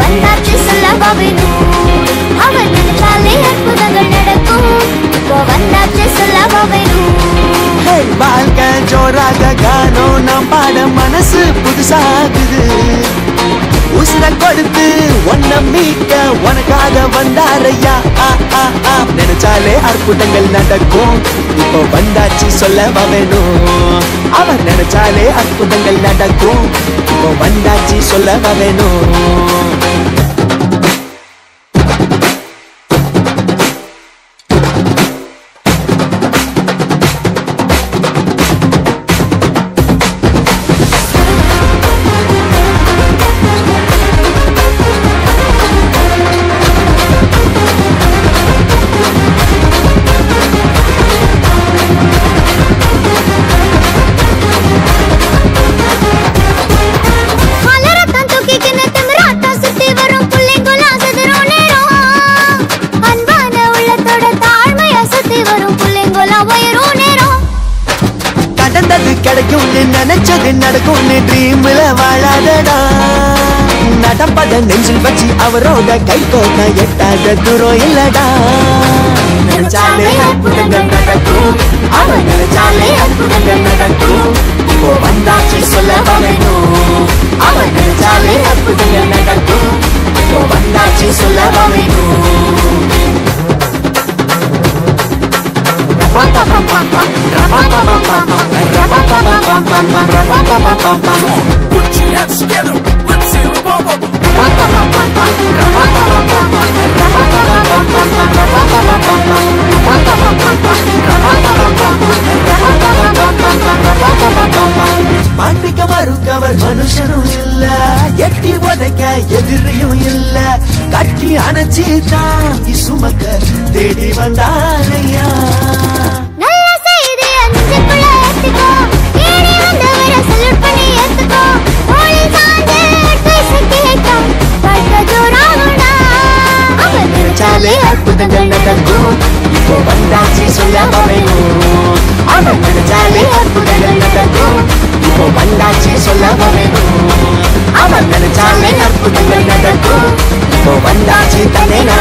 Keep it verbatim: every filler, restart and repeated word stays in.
வந்தாச்சு சொல்லபாவை நூல் அவள் நினைச்சாலே அற்புதங்கள் நடக்கும் இப்போ வந்தாச்சு சொல்லபாவை நூல் பால்கள் ஜோராக கானம் நாம் பாட மனசு புதுசாகுது உசுர கொடுத்து ஒன்ன மீட்க உனக்காக வந்தாரையா நினைச்சாலே அற்புதங்கள் நடக்கும் இப்போ வந்தாச்சு சொல்ல வேணும் அவர் நினைச்சாலே அற்புதங்கள் நடக்கும் இப்போ வந்தாச்சு சொல்ல வேணும் நினைச்சது நடக்கும் ட்ரீம்ல வாழாதடா நடப்பத நெஞ்சில் வச்சு அவரோட கை கோக்க எட்டாத தூரம் இல்லடா நினைச்சாலே அற்புதங்கள் நடக்கும் அவன் நினைச்சாலே அற்புதங்கள் நடக்கும் இப்போ வந்தாச்சு சொல்ல வேணும் அவன் நினைச்சாலே அற்புதங்கள் நடக்கும் இப்போ வந்தாச்சு சொல்ல வேணும் Put your hands together, let's see the bubble. பாண்டிக்க மறுக்கவர் மனுஷனும் இல்ல எட்டி உதைக்க எதிரியும் இல்ல கட்டி அணைச்சி தாங்கி சுமக்க தேடி வந்தாரையா அற்புதங்கள் நடக்கும் இப்போ வந்தாச்சு சொல்ல வேணும் அவன் நினைச்சாலே அற்புதங்கள் நடக்கும் இப்போ வந்தாச்சு சொல்ல வேணும் அவன் நினைச்சாலே அற்புதங்கள் நடக்கும் இப்போ வந்தாச்சு தானே